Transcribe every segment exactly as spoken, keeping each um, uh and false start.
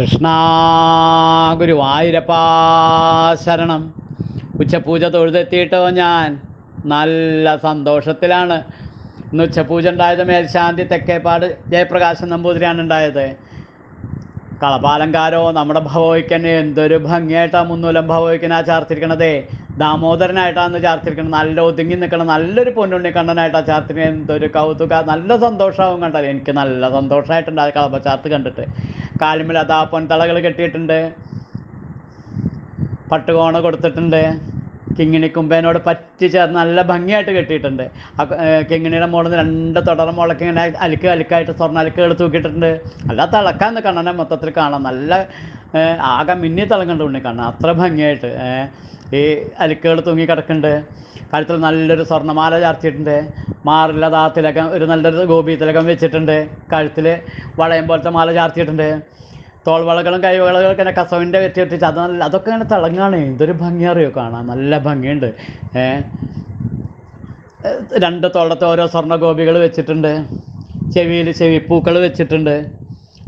കൃഷ്ണാ ഗുരുവായൂരപ്പാ ശരണം. ഉച്ചപൂജ തൊഴുതെത്തിയിട്ടോ ഞാൻ നല്ല സന്തോഷത്തിലാണ്. ഇന്ന് ഉച്ചപൂജ ഉണ്ടായത് മേൽശാന്തി തെക്കേപ്പാട് ജയപ്രകാശൻ നമ്പൂതിരിയാണ് ഉണ്ടായത്. കളപാലങ്കാരോ നമ്മുടെ ഭവോയ്ക്കന് എന്തൊരു ഭംഗിയായിട്ടാണ് മുന്നൂലം ഭവോയ്ക്കനാ ചാർത്തിരിക്കണതേ. ദാമോദരനായിട്ടാണ് ചാർത്തിരിക്കണത്. നല്ല ഒതുങ്ങി നിൽക്കണം, നല്ലൊരു പൊന്നുണ്ണിക്കണ്ണനായിട്ടാണ് ചാർത്തിരിക്കുന്നത്. എന്തൊരു കൗതുക, നല്ല സന്തോഷമാവും കണ്ടത്. എനിക്ക് നല്ല സന്തോഷമായിട്ടുണ്ട് ആ കളപ്പ ചാർത്ത് കണ്ടിട്ട്. കാലുമ്മിൽ അതാ പൊൻതളകൾ കെട്ടിയിട്ടുണ്ട്, പട്ടുകോണ കൊടുത്തിട്ടുണ്ട്, കിങ്ങിണി കുമ്പേനോട് പറ്റിച്ചേർന്ന് നല്ല ഭംഗിയായിട്ട് കെട്ടിയിട്ടുണ്ട്. ആ കിങ്ങിണിയുടെ മുകളിൽ നിന്ന് രണ്ട് തുടർ മുളക്ക് ഇങ്ങനെ അലുക്ക് അലുക്കായിട്ട് സ്വർണ്ണ അലുക്കുകൾ തൂക്കിയിട്ടുണ്ട്. അല്ല തിളക്കാന്ന് കണ്ണനെ മൊത്തത്തിൽ കാണാം. നല്ല ആകെ മിന്നി തിളങ്ങണ്ട ഉണ്ണി കാണാം, അത്ര ഭംഗിയായിട്ട് ഈ അലുക്കുകൾ തൂങ്ങി കിടക്കുന്നുണ്ട്. കഴുത്തിൽ നല്ലൊരു സ്വർണ്ണമാല ചാർത്തിയിട്ടുണ്ട്. മാറില്ലാതെ ആ തിലകം, ഒരു നല്ലൊരു ഗോപി തിലകം വെച്ചിട്ടുണ്ട്. കഴുത്തിൽ വളയം പോലത്തെ മാല ചാർത്തിയിട്ടുണ്ട്. തോൾവളകളും കൈവളകളൊക്കെ ഇങ്ങനെ കസവിൻ്റെ വെറ്റി വെട്ടിച്ച് അത് നല്ല അതൊക്കെ ഇങ്ങനെ തിളങ്ങാണ്. എന്തൊരു ഭംഗി അറിയോ കാണാൻ, നല്ല ഭംഗിയുണ്ട്. രണ്ട് തോളത്ത് ഓരോ സ്വർണ്ണ ഗോപികൾ വെച്ചിട്ടുണ്ട്. ചെവിയിൽ ചെവിപ്പൂക്കൾ വെച്ചിട്ടുണ്ട്.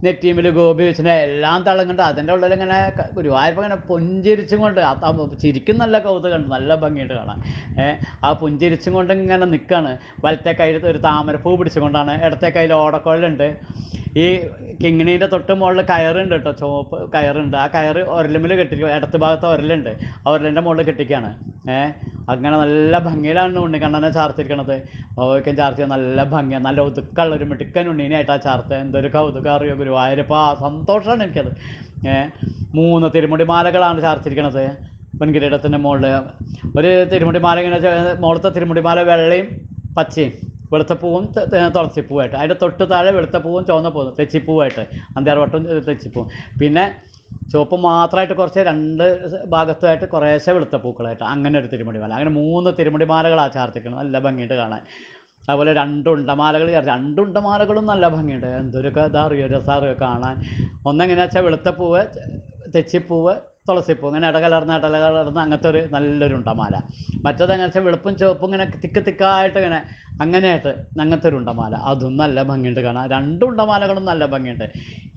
നെറ്റീമിൽ ഗോപി വെച്ചിട്ടുണ്ട്. എല്ലാം തിളങ്ങുന്നുണ്ട്. അതിൻ്റെ ഉള്ളിൽ ഇങ്ങനെ ഗുരുവായൂരപ്പൻ ഇങ്ങനെ പുഞ്ചിരിച്ചും കൊണ്ട് ചിരിക്കും. നല്ല കൗതുകമുണ്ട്, നല്ല ഭംഗിയുണ്ട് കാണാൻ. ആ പുഞ്ചിരിച്ചും കൊണ്ട് ഇങ്ങനെ നിൽക്കുകയാണ്. വലത്തെ കയ്യിൽ ഒരു താമരപ്പൂ പിടിച്ചുകൊണ്ടാണ്, ഇടത്തെ കയ്യിൽ ഓടക്കൊള്ളുണ്ട്. ഈ കിങ്ങിണീൻ്റെ തൊട്ട് മുകളിൽ കയറുണ്ട് കേട്ടോ, ചുവപ്പ് കയറുണ്ട്. ആ കയറ് ഒരലിമിൽ കെട്ടിക്കും, ഇടത്ത് ഭാഗത്ത് ഒരലുണ്ട്, ആ ഒരലിൻ്റെ മുകളിൽ കെട്ടിക്കുകയാണ്. ഏഹ് അങ്ങനെ നല്ല ഭംഗിയിലാണ് ഉണ്ണിക്കണ്ണനെ ചാർത്തിരിക്കണത്. ഓക്കെ, ചാർത്തി നല്ല ഭംഗിയാണ്, നല്ല ഒതുക്കുള്ള ഒരു മിടുക്കൻ ഉണ്ണീനായിട്ടാ ചാർത്ത്. എന്തൊരു കൗതുകം അറിയോ ഗുരുവായൂരപ്പാ, സന്തോഷമാണ് എനിക്കത്. ഏഹ് മൂന്ന് തിരുമുടി മാലകളാണ് ചാർത്തിരിക്കണത് പൊൻകിരീടത്തിൻ്റെ മുകളിൽ. ഒരു തിരുമുടിമാല ഇങ്ങനെ, മുകളിലത്തെ തിരുമുടിമാല വെള്ളയും പച്ചയും വെളുത്തപ്പൂവും തുളസിപ്പൂവായിട്ട്, അതിൻ്റെ തൊട്ട് താഴെ വെളുത്തപ്പൂവും ചുവന്ന പൂവും തെച്ചിപ്പൂവായിട്ട്, അന്തേർവട്ടവും തെച്ചിപ്പൂവും, പിന്നെ ചുവപ്പ് മാത്രമായിട്ട് കുറച്ച് രണ്ട് ഭാഗത്തുമായിട്ട് കുറേശ്ശെ വെളുത്തപ്പൂക്കളായിട്ട്, അങ്ങനെ ഒരു തിരുമുടിമാല. അങ്ങനെ മൂന്ന് തിരുമുടിമാലകളാണ് ചാർത്തിക്കണം, നല്ല ഭംഗിയിട്ട് കാണാൻ. അതുപോലെ രണ്ടുണ്ടമാലകൾ ചേർത്ത്, രണ്ടുണ്ടമാലകളും നല്ല ഭംഗിയുണ്ട്. എന്തൊരു ഇതറിയോ, രസാറിയോ കാണാൻ. ഒന്നെങ്ങനെയാ വെച്ചാൽ വെളുത്തപ്പൂവ്, തെച്ചിപ്പൂവ്, തുളസിപ്പൂ, ഇങ്ങനെ ഇടകലർന്ന് ഇടകലർന്ന് അങ്ങനത്തെ ഒരു നല്ലൊരു ഉണ്ടമാല. മറ്റേതെങ്ങനെ വെച്ചാൽ വെളുപ്പും ചുവപ്പും ഇങ്ങനെ തിക്ക് തിക്കായിട്ട് ഇങ്ങനെ അങ്ങനെയായിട്ട് അങ്ങനത്തെ ഒരു ഉണ്ടമാല. അതും നല്ല ഭംഗിയുണ്ട് കാണാൻ. രണ്ടു ഉണ്ടമാലകളും നല്ല ഭംഗിയുണ്ട്.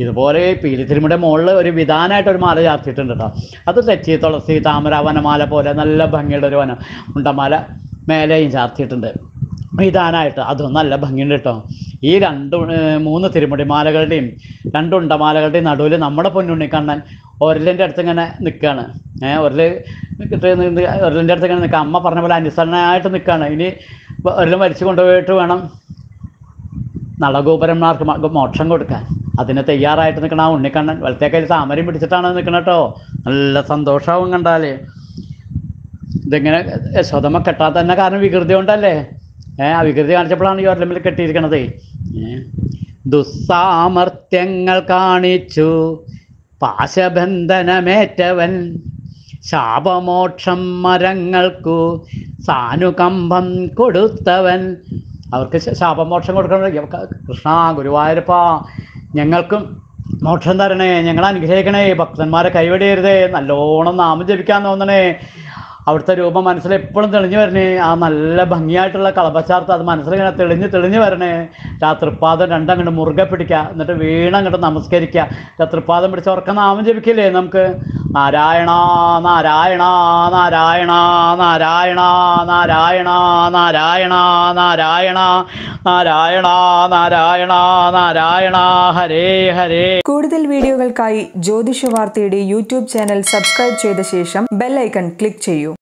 ഇതുപോലെ പീലിത്തിരുമുടെ മുകളിൽ ഒരു വിധാനമായിട്ട് ഒരു മാല ചാർത്തിയിട്ടുണ്ട് കേട്ടോ. അത് തെച്ചി, തുളസി, താമര, വനമാല പോലെ നല്ല ഭംഗിയുടെ ഒരു വനം ഉണ്ടമാല മേലെയും ചാർത്തിയിട്ടുണ്ട് വിധാനമായിട്ട്. അതും നല്ല ഭംഗിയുണ്ട് കേട്ടോ. ഈ രണ്ട് മൂന്ന് തിരുമുടിമാലകളുടെയും രണ്ടുണ്ടമാലകളുടെയും നടുവിൽ നമ്മുടെ പൊന്നുണ്ണിക്കണ്ണൻ ഒരലിൻ്റെ അടുത്ത് ഇങ്ങനെ നിൽക്കുകയാണ്. ഏഹ് ഒരല് ഒരലിൻ്റെ അടുത്ത് ഇങ്ങനെ നിൽക്കുക, അമ്മ പറഞ്ഞ പോലെ അനുസരണയായിട്ട് നിൽക്കുകയാണ്. ഇനി ഒരലും വലിച്ചു കൊണ്ടുപോയിട്ട് വേണം നളഗോപുരന്മാർക്ക് മോക്ഷം കൊടുക്കാൻ. അതിന് തയ്യാറായിട്ട് നിൽക്കണം ആ ഉണ്ണിക്കണ്ണൻ. വലത്തെ കയ്യിൽ താമരയും പിടിച്ചിട്ടാണ് നിൽക്കണം കേട്ടോ. നല്ല സന്തോഷമാവും കണ്ടാൽ. ഇതിങ്ങനെ യശോദമ്മ കെട്ടാത്ത തന്നെ കാരണം വികൃതി കൊണ്ടല്ലേ. ഏഹ് അവികൃതി കാണിച്ചപ്പോഴാണ് ഈ ഒരലമ്പിൽ കെട്ടിയിരിക്കണത്. ഏഹ് ദുസ്സാമർത്ഥ്യങ്ങൾ കാണിച്ചു പാശബന്ധനമേറ്റവൻ, ശാപമോക്ഷം മരങ്ങൾക്കു സാനുകമ്പം കൊടുത്തവൻ. അവർക്ക് ശാപമോക്ഷം കൊടുക്കണം. കൃഷ്ണ ഗുരുവായൂരപ്പാ, ഞങ്ങൾക്കും മോക്ഷം തരണേ, ഞങ്ങളെ അനുഗ്രഹിക്കണേ, ഭക്തന്മാരെ കൈവെടിയരുതേ, നല്ലോണം നാമം ജപിക്കാൻ തോന്നണേ, അവിടുത്തെ രൂപം മനസ്സിൽ എപ്പോഴും തെളിഞ്ഞു വരണേ, ആ നല്ല ഭംഗിയായിട്ടുള്ള കളപചാർത്ത് അത് മനസ്സിലിങ്ങനെ തെളിഞ്ഞ് തെളിഞ്ഞു വരണേ. രാത്രിപാദം രണ്ടങ്ങോട്ട് മുറുകെ പിടിക്കുക, എന്നിട്ട് വീണങ്ങോട്ട് നമസ്കരിക്കുക. രാത്രിപാദം പിടിച്ച് ഉറക്കം നാമം ജപിക്കില്ലേ നമുക്ക്. നാരായണ നാരായണ നാരായണ നാരായണ നാരായണ നാരായണ നാരായണ നാരായണ നാരായണ നാരായണ ഹരേ ഹരേ. കൂടുതൽ വീഡിയോകൾക്കായി ജ്യോതിഷ വാർത്തയുടെ യൂട്യൂബ് ചാനൽ സബ്സ്ക്രൈബ് ചെയ്ത ശേഷം ബെൽ ഐക്കൺ ക്ലിക്ക് ചെയ്യൂ.